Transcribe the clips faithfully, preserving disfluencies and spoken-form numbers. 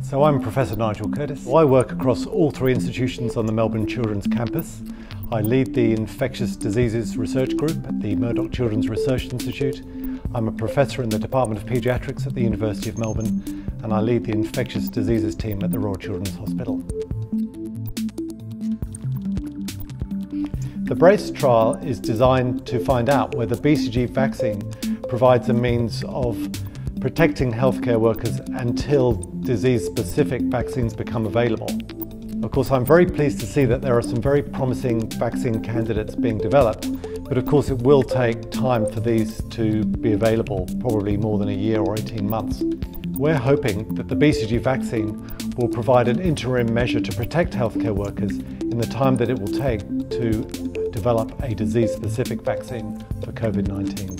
So I'm Professor Nigel Curtis. I work across all three institutions on the Melbourne Children's Campus. I lead the Infectious Diseases Research Group at the Murdoch Children's Research Institute. I'm a professor in the Department of Paediatrics at the University of Melbourne, and I lead the Infectious Diseases team at the Royal Children's Hospital. The BRACE trial is designed to find out whether B C G vaccine provides a means of protecting healthcare workers until disease-specific vaccines become available. Of course, I'm very pleased to see that there are some very promising vaccine candidates being developed, but of course it will take time for these to be available, probably more than a year or eighteen months. We're hoping that the B C G vaccine will provide an interim measure to protect healthcare workers in the time that it will take to develop a disease-specific vaccine for COVID nineteen.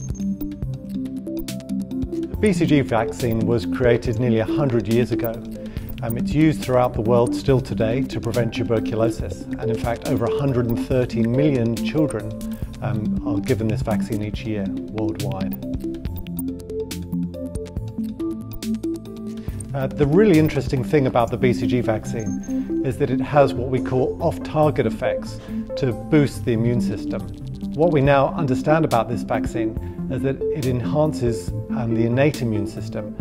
The B C G vaccine was created nearly one hundred years ago. Um, it's used throughout the world still today to prevent tuberculosis, and in fact over one hundred thirty million children um, are given this vaccine each year worldwide. Uh, the really interesting thing about the B C G vaccine is that it has what we call off-target effects to boost the immune system. What we now understand about this vaccine is that it enhances um, the innate immune system.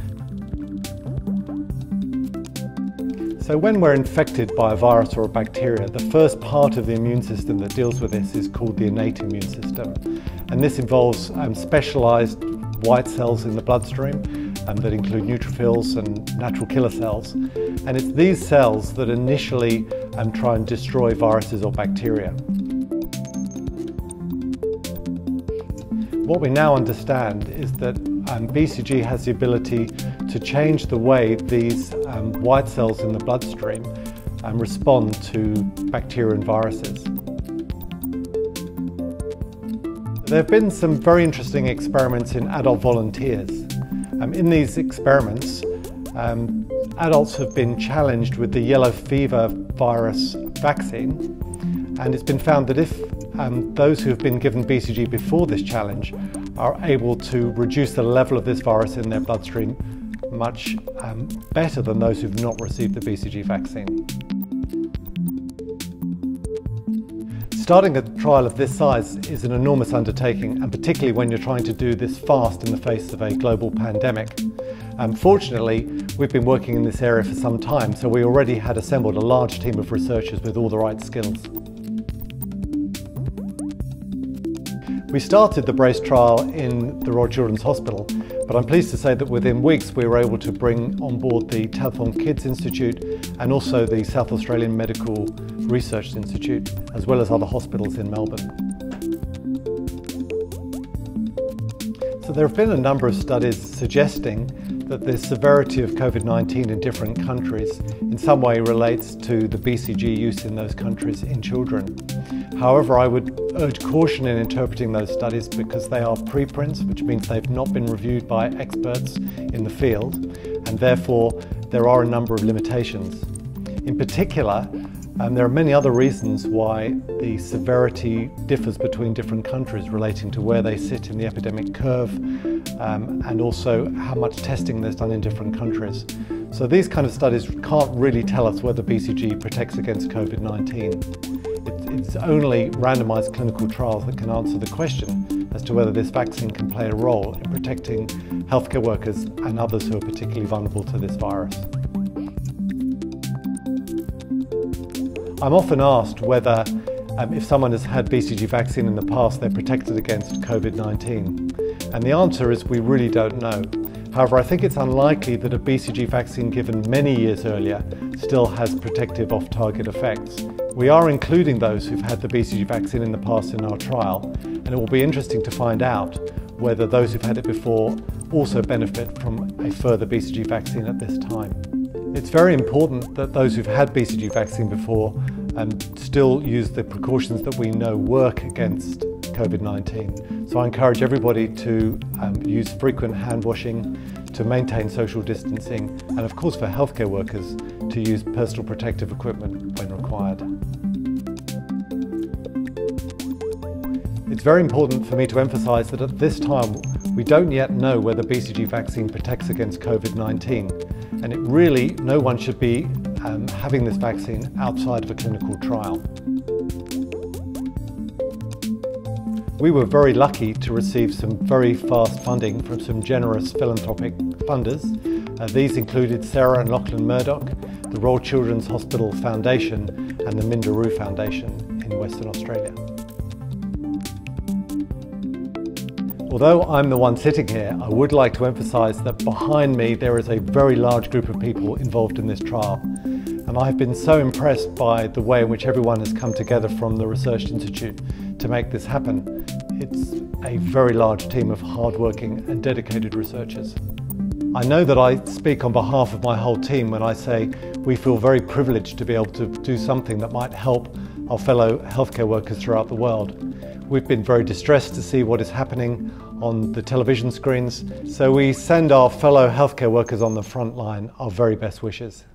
So when we're infected by a virus or a bacteria, the first part of the immune system that deals with this is called the innate immune system. And this involves um, specialised white cells in the bloodstream um, that include neutrophils and natural killer cells. And it's these cells that initially um, try and destroy viruses or bacteria. What we now understand is that um, B C G has the ability to change the way these um, white cells in the bloodstream um, respond to bacteria and viruses. There have been some very interesting experiments in adult volunteers. Um, in these experiments, um, adults have been challenged with the yellow fever virus vaccine, and it's been found that if Um, those who have been given B C G before this challenge are able to reduce the level of this virus in their bloodstream much um, better than those who've not received the B C G vaccine. Starting a trial of this size is an enormous undertaking, and particularly when you're trying to do this fast in the face of a global pandemic. Um, fortunately, we've been working in this area for some time, so we already had assembled a large team of researchers with all the right skills. We started the BRACE trial in the Royal Children's Hospital, but I'm pleased to say that within weeks we were able to bring on board the Telethon Kids Institute and also the South Australian Medical Research Institute, as well as other hospitals in Melbourne. So there have been a number of studies suggesting that the severity of COVID nineteen in different countries in some way relates to the B C G use in those countries in children. However, I would urge caution in interpreting those studies because they are preprints, which means they've not been reviewed by experts in the field, and therefore there are a number of limitations. In particular, um, there are many other reasons why the severity differs between different countries relating to where they sit in the epidemic curve um, and also how much testing there's done in different countries. So these kind of studies can't really tell us whether B C G protects against COVID nineteen. It's only randomised clinical trials that can answer the question as to whether this vaccine can play a role in protecting healthcare workers and others who are particularly vulnerable to this virus. I'm often asked whether, um, if someone has had B C G vaccine in the past, they're protected against COVID nineteen. And the answer is we really don't know. However, I think it's unlikely that a B C G vaccine given many years earlier still has protective off-target effects. We are including those who've had the B C G vaccine in the past in our trial, and it will be interesting to find out whether those who've had it before also benefit from a further B C G vaccine at this time. It's very important that those who've had B C G vaccine before um, still use the precautions that we know work against COVID nineteen. So I encourage everybody to um, use frequent hand washing, to maintain social distancing, and of course for healthcare workers to use personal protective equipment when required. It's very important for me to emphasise that at this time we don't yet know whether B C G vaccine protects against COVID nineteen, and it really no one should be um, having this vaccine outside of a clinical trial. We were very lucky to receive some very fast funding from some generous philanthropic funders. Uh, these included Sarah and Lachlan Murdoch, the Royal Children's Hospital Foundation and the Minderoo Foundation in Western Australia. Although I'm the one sitting here, I would like to emphasise that behind me there is a very large group of people involved in this trial, and I've been so impressed by the way in which everyone has come together from the Research Institute to make this happen. It's a very large team of hard-working and dedicated researchers. I know that I speak on behalf of my whole team when I say we feel very privileged to be able to do something that might help our fellow healthcare workers throughout the world. We've been very distressed to see what is happening on the television screens, so we send our fellow healthcare workers on the front line our very best wishes.